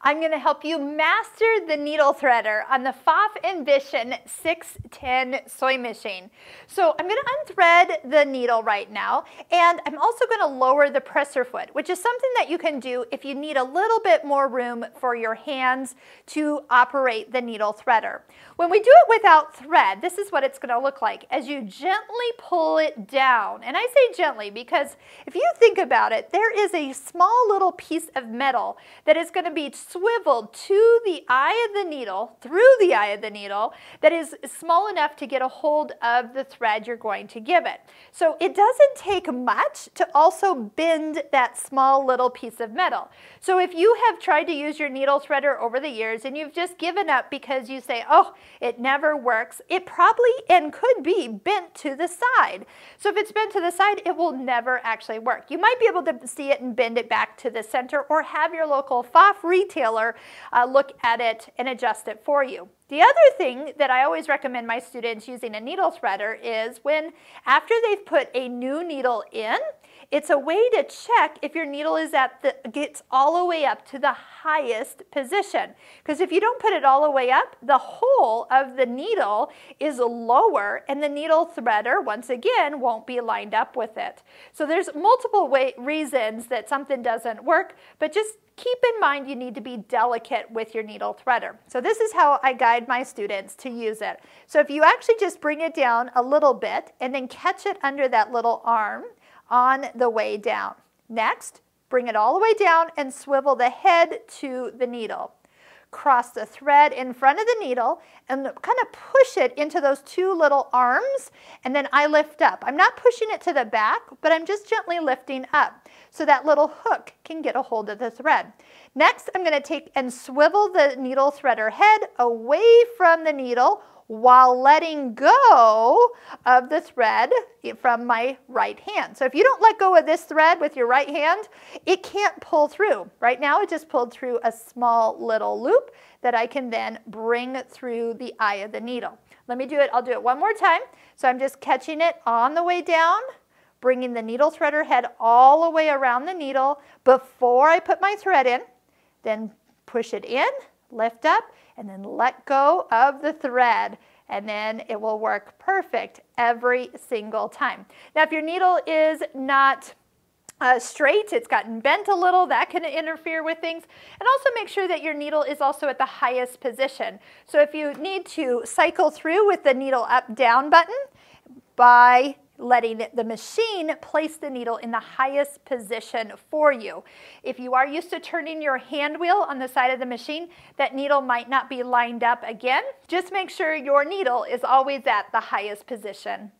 I'm going to help you master the needle threader on the Pfaff Ambition 610 sewing machine. So I'm going to unthread the needle right now, and I'm also going to lower the presser foot, which is something that you can do if you need a little bit more room for your hands to operate the needle threader. When we do it without thread, this is what it's going to look like as you gently pull it down. And I say gently because if you think about it, there is a small little piece of metal that is going to be swiveled to the eye of the needle, through the eye of the needle, that is small enough to get a hold of the thread you're going to give it. So it doesn't take much to also bend that small little piece of metal. So if you have tried to use your needle threader over the years and you've just given up because you say, oh, it never works, it probably and could be bent to the side. So if it's bent to the side, it will never actually work. You might be able to see it and bend it back to the center, or have your local Pfaff retailer look at it and adjust it for you. The other thing that I always recommend my students using a needle threader is when, after they've put a new needle in, it's a way to check if your needle is gets all the way up to the highest position. Because if you don't put it all the way up, the hole of the needle is lower and the needle threader, once again, won't be lined up with it. So there's multiple reasons that something doesn't work, but just keep in mind you need to be delicate with your needle threader. So this is how I guide my students to use it. So if you actually just bring it down a little bit and then catch it under that little arm on the way down. Next, bring it all the way down and swivel the head to the needle. Cross the thread in front of the needle and kind of push it into those two little arms, and then I lift up. I'm not pushing it to the back, but I'm just gently lifting up so that little hook can get a hold of the thread. Next, I'm going to take and swivel the needle threader head away from the needle while letting go of the thread from my right hand. So if you don't let go of this thread with your right hand, it can't pull through. Right now it just pulled through a small little loop that I can then bring through the eye of the needle. Let me do it. I'll do it one more time. So I'm just catching it on the way down, bringing the needle threader head all the way around the needle before I put my thread in, then push it in, lift up, and then let go of the thread, and then it will work perfect every single time. Now, if your needle is not straight, it's gotten bent a little, that can interfere with things. And also make sure that your needle is also at the highest position. So if you need to cycle through with the needle up-down button by letting the machine place the needle in the highest position for you. If you are used to turning your hand wheel on the side of the machine, that needle might not be lined up again. Just make sure your needle is always at the highest position.